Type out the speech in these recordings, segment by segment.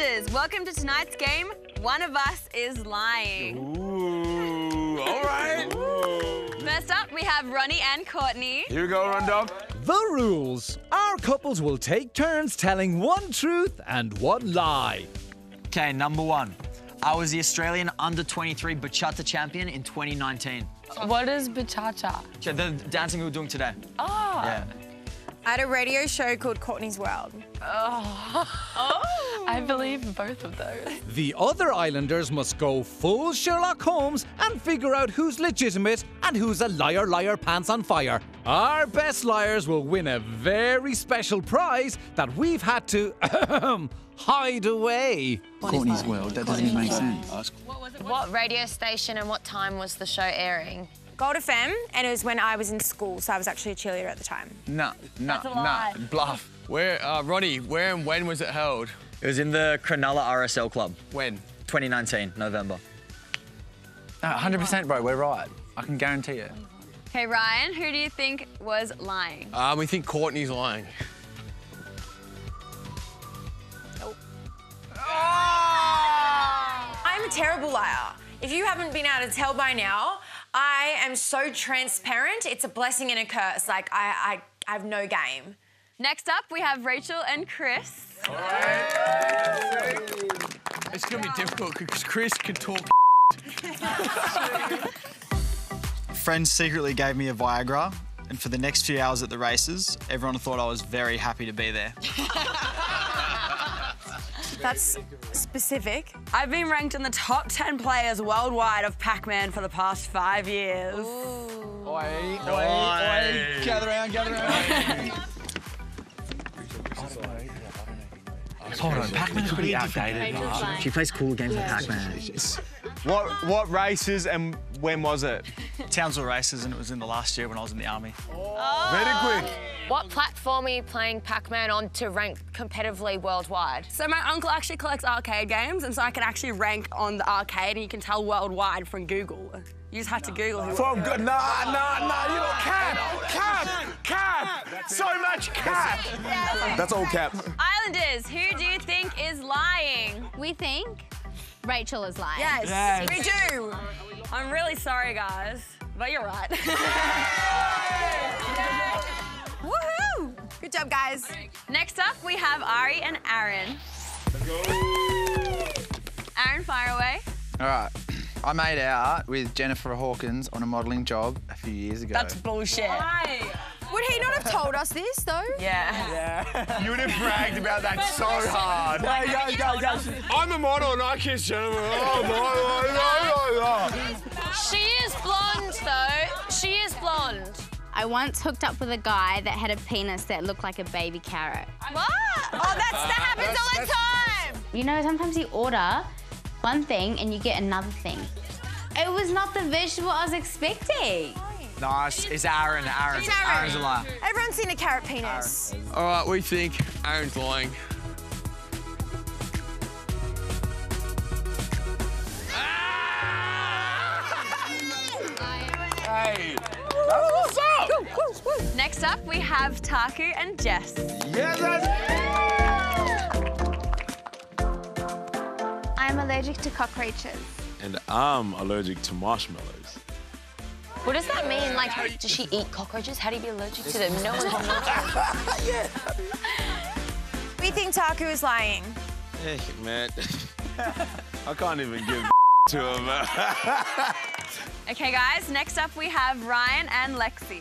Islanders, welcome to tonight's game, One of Us Is Lying. Ooh, all right. First up, we have Ronnie and Courtney. Here we go, Rondog. The rules. Our couples will take turns telling one truth and one lie. Okay, number one. I was the Australian under-23 bachata champion in 2019. What is bachata? The dancing we were doing today. Oh. Yeah. I had a radio show called Courtney's World. Oh. I believe both of those. The other Islanders must go full Sherlock Holmes and figure out who's legitimate and who's a liar, liar, pants on fire. Our best liars will win a very special prize that we've had to hide away. Courtney's World, that doesn't even make sense. What radio station and what time was the show airing? Gold FM, and it was when I was in school, so I was actually a cheerleader at the time. Nah, bluff. Ronnie, where and when was it held? It was in the Cronulla RSL Club. When? 2019, November. 100%, bro, we're right. I can guarantee it. Okay, Ryan, who do you think was lying? We think Courtney's lying. Nope. Oh! I'm a terrible liar. If you haven't been able to tell by now, I am so transparent. It's a blessing and a curse. Like, I have no game. Next up, we have Rachel and Chris. Oh. Hey. It's going to be difficult because Chris can talk. Friends secretly gave me a Viagra, and for the next few hours at the races, everyone thought I was very happy to be there. That's specific. I've been ranked in the top 10 players worldwide of Pac-Man for the past 5 years. Ooh. Oi, oi, oi. Gather around, gather around. Hold on, Pac-Man's pretty outdated. She plays cool games like Pac-Man. What races and when was it? Townsville races, and it was in the last year when I was in the army. Oh. Very quick. What platform are you playing Pac-Man on to rank competitively worldwide? So my uncle actually collects arcade games, and so I can actually rank on the arcade, and you can tell worldwide from Google. You just have to Google who. Nah, you don't cap. So much cap. That's all cap. Islanders, who do you think is lying? We think Rachel is lying. Yes. We do. I'm really sorry, guys, but you're right. Woohoo! Good job, guys. Next up, we have Ari and Aaron. Let's go. Aaron, fire away. All right. I made out with Jennifer Hawkins on a modelling job a few years ago. That's bullshit. Why? Would he not have told us this, though? Yeah. You would have bragged about that so hard. Go. I'm a model and I kiss Jennifer. Oh, my. She is blonde, though. She is blonde. I once hooked up with a guy that had a penis that looked like a baby carrot. What? Oh, that happens all the time. You know, sometimes you order one thing and you get another thing. It was not the vegetable I was expecting. Nice. It's Aaron. Aaron's a liar. Everyone's seen a carrot penis. Aaron. All right, we think Aaron's lying. Hey. What's up? Woo. Next up, we have Taku and Jess. Yeah, I'm allergic to cockroaches. And I'm allergic to marshmallows. What does that mean? Like, does she eat cockroaches? How do you be allergic to them? No one can know. Yeah. We think Taku is lying. Hey, man. I can't even give to him. Okay, guys, next up we have Ryan and Lexi.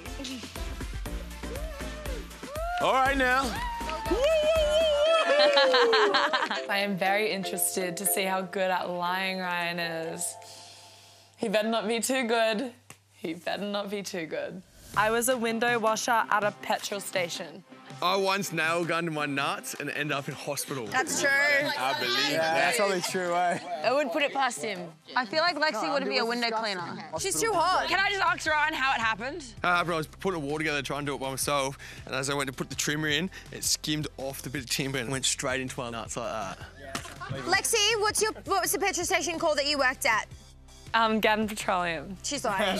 All right, now. I am very interested to see how good at lying Ryan is. He better not be too good. He better not be too good. I was a window washer at a petrol station. I once nail gunned my nuts and ended up in hospital. That's true. I believe that. That's probably true, eh? I would put it past him. I feel like Lexi wouldn't be a window cleaner. She's too hot. Can I just ask Ryan how it happened? I was putting a wall together trying to do it by myself, and as I went to put the trimmer in, it skimmed off the bit of timber and went straight into my nuts like that. Lexi, what was the petrol station called that you worked at? Gatton Petroleum. She's lying.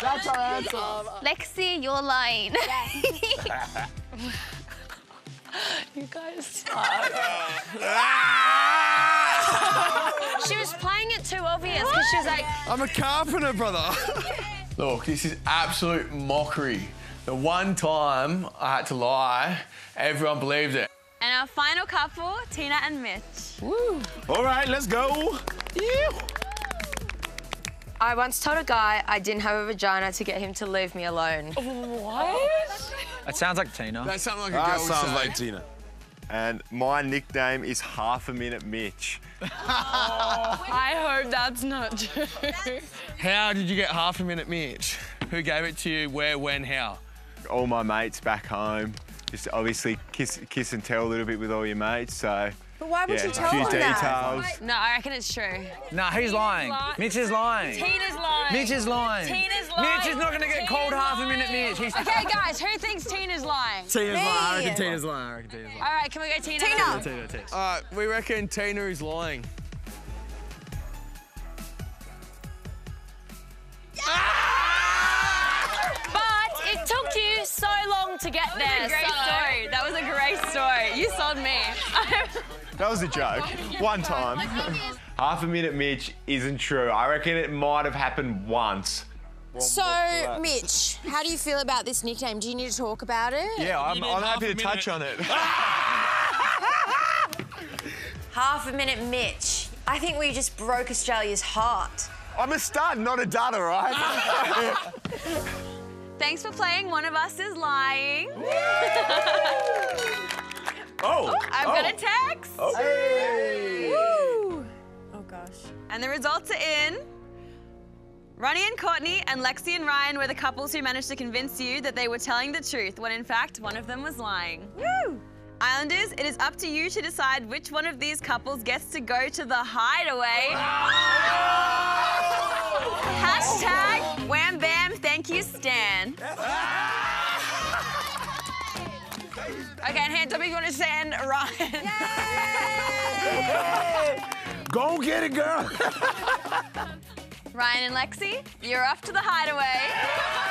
That's our answer. Lexi, you're lying. Yes. You guys suck. She was playing it too obvious because she was like... I'm a carpenter, brother. Look, this is absolute mockery. The one time I had to lie, everyone believed it. And our final couple, Tina and Mitch. Woo. All right, let's go. Yeah. I once told a guy I didn't have a vagina to get him to leave me alone. What? That sounds like Tina. That sounds like a girl. That sounds like Tina. And my nickname is Half a Minute Mitch. Oh, I hope that's not true. How did you get Half a Minute Mitch? Who gave it to you? Where, when, how? All my mates back home. Just obviously kiss and tell a little bit with all your mates, so... But why would you tell them that? Details. No, I reckon it's true. No, he's lying. Mitch is lying. Tina's lying. Mitch is lying. Tina's lying. Mitch is not going to get called Half a Minute Mitch. He's... OK, guys, who thinks Tina's lying? Tina's lying. I reckon Tina's lying. I reckon Tina's lying. All right, can we go Tina? Tina. Tina. We reckon Tina is lying. But it took you so long to get there. That was a great story. That was a great story. You sold me. That was a joke. One time. Half a Minute Mitch isn't true. I reckon it might have happened once. So, Mitch, how do you feel about this nickname? Do you need to talk about it? Yeah, I'm happy to touch on it. Half a Minute Mitch. I think we just broke Australia's heart. I'm a stud, not a dud, all right? Thanks for playing One of Us Is Lying. Oh! I've got a text. Okay. Woo. Oh gosh. And the results are in. Ronnie and Courtney and Lexi and Ryan were the couples who managed to convince you that they were telling the truth when in fact one of them was lying. Woo! Islanders, it is up to you to decide which one of these couples gets to go to the hideaway. Oh. Hashtag Wham Bam, thank you, Stan. Okay, and hands up if you want to send Ryan. Yay! Go get it, girl. Ryan and Lexi, you're off to the hideaway.